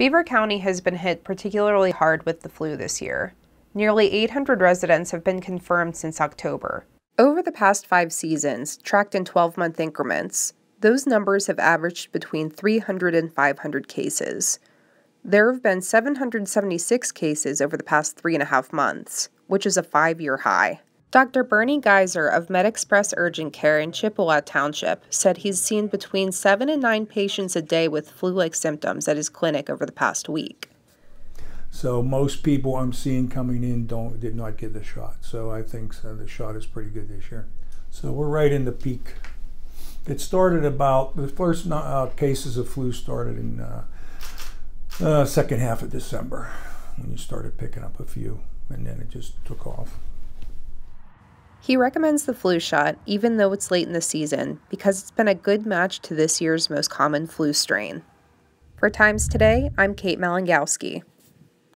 Beaver County has been hit particularly hard with the flu this year. Nearly 800 residents have been confirmed since October. Over the past 5 seasons, tracked in 12-month increments, those numbers have averaged between 300 and 500 cases. There have been 776 cases over the past 3.5 months, which is a 5-year high. Dr. Bernie Geiser of MedExpress Urgent Care in Chippewa Township said he's seen between 7 and 9 patients a day with flu-like symptoms at his clinic over the past week. So most people I'm seeing coming in did not get the shot. So I think the shot is pretty good this year. So we're right in the peak. It started about, the first cases of flu started in second half of December when you started picking up a few, and then it just took off. He recommends the flu shot, even though it's late in the season, because it's been a good match to this year's most common flu strain. For Times Today, I'm Kate Malangowski.